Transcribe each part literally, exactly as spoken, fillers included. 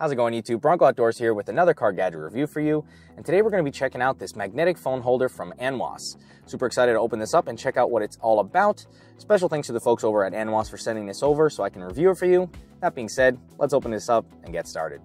How's it going, YouTube? Bronco Outdoors here with another car gadget review for you, and today we're going to be checking out this magnetic phone holder from Anwas. Super excited to open this up and check out what it's all about. Special thanks to the folks over at Anwas for sending this over so I can review it for you. That being said, let's open this up and get started.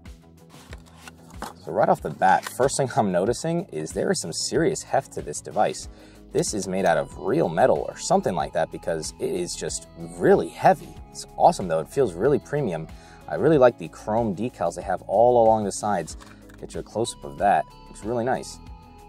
So right off the bat, first thing I'm noticing is there is some serious heft to this device. This is made out of real metal or something like that because it is just really heavy. It's awesome though, it feels really premium. I really like the chrome decals they have all along the sides. Get you a close-up of that. Looks really nice.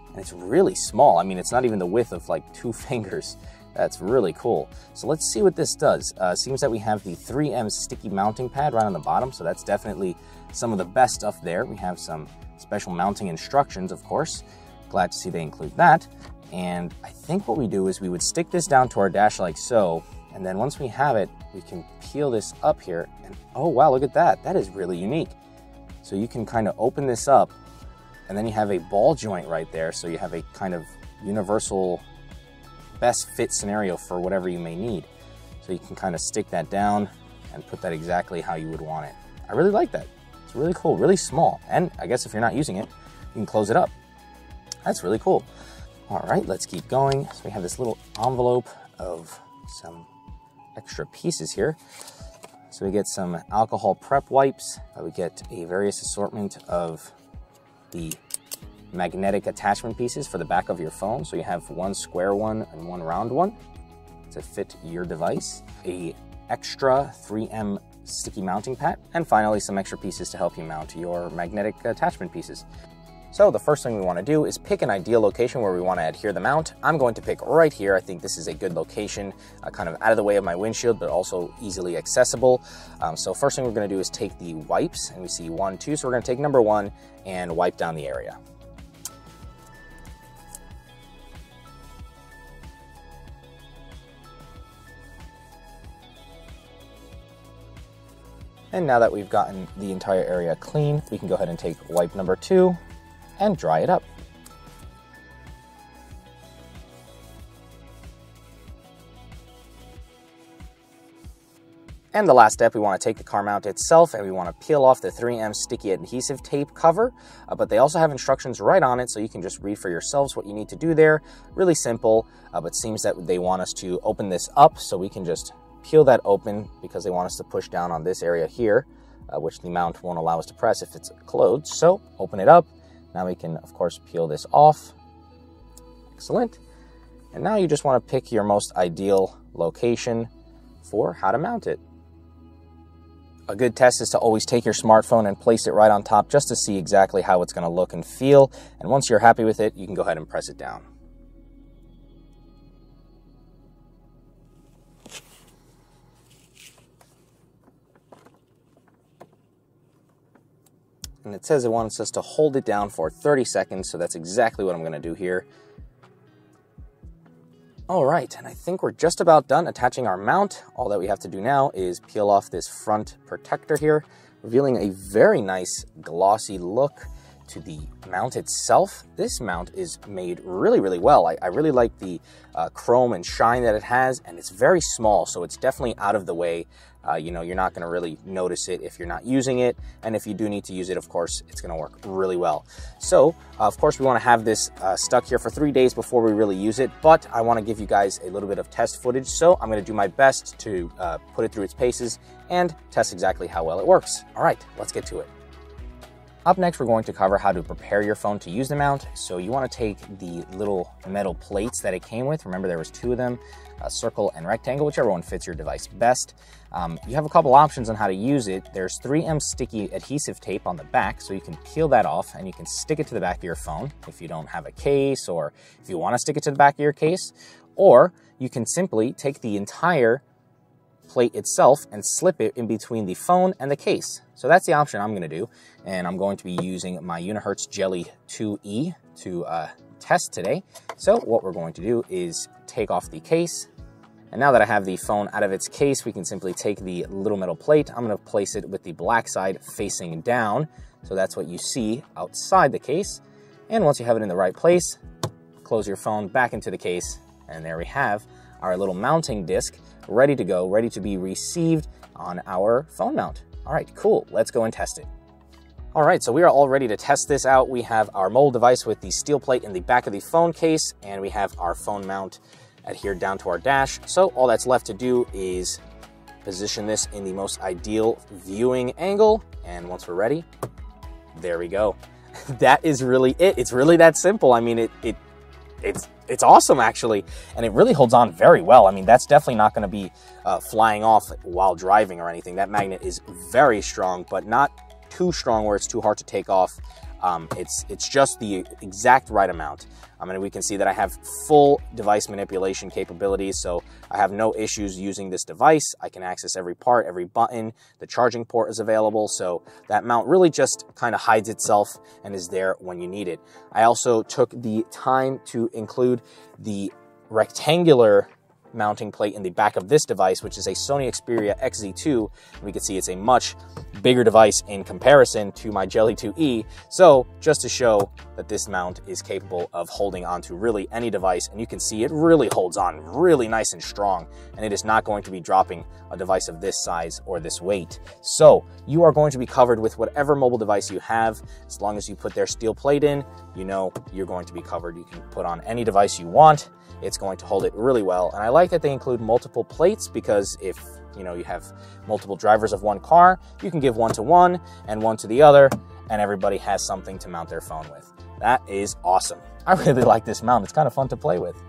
And it's really small. I mean, it's not even the width of like two fingers. That's really cool. So let's see what this does. Uh, seems that we have the three M sticky mounting pad right on the bottom, so that's definitely some of the best stuff there. We have some special mounting instructions, of course. Glad to see they include that. And I think what we do is we would stick this down to our dash like so, and then once we have it, we can peel this up here and oh wow, look at that. That is really unique. So you can kind of open this up and then you have a ball joint right there. So you have a kind of universal best fit scenario for whatever you may need. So you can kind of stick that down and put that exactly how you would want it. I really like that. It's really cool, really small. And I guess if you're not using it, you can close it up. That's really cool. All right, let's keep going. So we have this little envelope of some extra pieces here. So we get some alcohol prep wipes. We get a various assortment of the magnetic attachment pieces for the back of your phone. So you have one square one and one round one to fit your device. A extra three M sticky mounting pad. And finally, some extra pieces to help you mount your magnetic attachment pieces. So the first thing we want to do is pick an ideal location where we want to adhere the mount. I'm going to pick right here. I think this is a good location, uh, kind of out of the way of my windshield, but also easily accessible. Um, so first thing we're going to do is take the wipes, and we see one, two. So we're going to take number one and wipe down the area. And now that we've gotten the entire area clean, we can go ahead and take wipe number two and dry it up. And the last step, we want to take the car mount itself and we want to peel off the three M sticky adhesive tape cover, uh, but they also have instructions right on it, so you can just read for yourselves what you need to do there. Really simple, uh, but seems that they want us to open this up, so we can just peel that open because they want us to push down on this area here, uh, which the mount won't allow us to press if it's closed. So open it up. Now we can, of course, peel this off. Excellent. And now you just want to pick your most ideal location for how to mount it. A good test is to always take your smartphone and place it right on top just to see exactly how it's going to look and feel. And once you're happy with it, you can go ahead and press it down. And it says it wants us to hold it down for thirty seconds, so that's exactly what I'm gonna do here. All right, and I think we're just about done attaching our mount. All that we have to do now is peel off this front protector here, revealing a very nice glossy look to the mount itself. This mount is made really, really well. I, I really like the uh, chrome and shine that it has, and it's very small, so it's definitely out of the way. Uh, you know, you're not gonna really notice it if you're not using it. And if you do need to use it, of course, it's gonna work really well. So, uh, of course, we wanna have this uh, stuck here for three days before we really use it, but I wanna give you guys a little bit of test footage. So I'm gonna do my best to uh, put it through its paces and test exactly how well it works. All right, let's get to it. Up next, we're going to cover how to prepare your phone to use the mount. So you wanna take the little metal plates that it came with. Remember, there was two of them, a circle and rectangle, whichever one fits your device best. Um, you have a couple options on how to use it. There's three M sticky adhesive tape on the back, so you can peel that off and you can stick it to the back of your phone if you don't have a case, or if you wanna stick it to the back of your case, or you can simply take the entire plate itself and slip it in between the phone and the case. So that's the option I'm gonna do. And I'm going to be using my Unihertz Jelly two E to uh, test today. So what we're going to do is take off the case. And now that I have the phone out of its case, we can simply take the little metal plate. I'm gonna place it with the black side facing down. So that's what you see outside the case. And once you have it in the right place, close your phone back into the case. And there we have our little mounting disc ready to go, ready to be received on our phone mount. All right, cool. Let's go and test it. All right, so we are all ready to test this out. We have our mobile device with the steel plate in the back of the phone case, and we have our phone mount adhered down to our dash. So all that's left to do is position this in the most ideal viewing angle. And once we're ready, there we go. That is really it. It's really that simple. I mean, it, it it's it's awesome actually. And it really holds on very well. I mean, that's definitely not gonna be uh, flying off while driving or anything. That magnet is very strong, but not too strong where it's too hard to take off. Um, it's it's just the exact right amount. I mean, we can see that I have full device manipulation capabilities, so I have no issues using this device. I can access every part, every button. The charging port is available, so that mount really just kind of hides itself and is there when you need it. I also took the time to include the rectangular mounting plate in the back of this device, which is a Sony Xperia X Z two. We can see it's a much bigger device in comparison to my Jelly two E. So just to show that this mount is capable of holding onto really any device, and you can see it really holds on really nice and strong, and it is not going to be dropping a device of this size or this weight. So you are going to be covered with whatever mobile device you have. As long as you put their steel plate in, you know you're going to be covered. You can put on any device you want. It's going to hold it really well. And I like that they include multiple plates, because if you know you have multiple drivers of one car, you can give one to one and one to the other, and everybody has something to mount their phone with. That is awesome. I really like this mount. It's kind of fun to play with.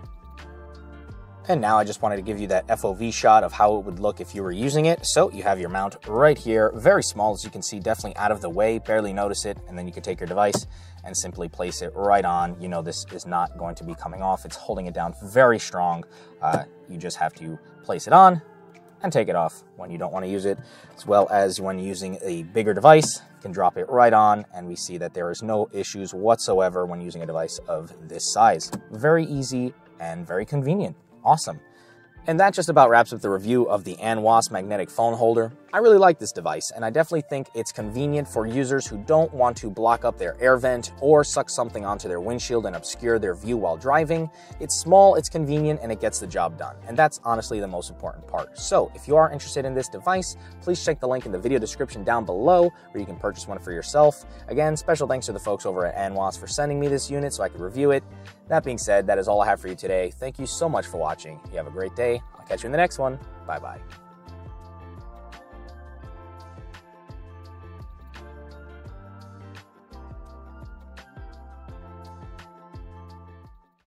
And now I just wanted to give you that F O V shot of how it would look if you were using it. So you have your mount right here, very small, as you can see, definitely out of the way, barely notice it. And then you can take your device and simply place it right on. You know, this is not going to be coming off. It's holding it down very strong. Uh, you just have to place it on and take it off when you don't want to use it, as well as when using a bigger device. You can drop it right on, and we see that there is no issues whatsoever when using a device of this size. Very easy and very convenient. Awesome. And that just about wraps up the review of the Anwas magnetic phone holder. I really like this device, and I definitely think it's convenient for users who don't want to block up their air vent or suck something onto their windshield and obscure their view while driving. It's small, it's convenient, and it gets the job done. And that's honestly the most important part. So if you are interested in this device, please check the link in the video description down below where you can purchase one for yourself. Again, special thanks to the folks over at Anwas for sending me this unit so I could review it. That being said, that is all I have for you today. Thank you so much for watching. You have a great day. I'll catch you in the next one. Bye-bye.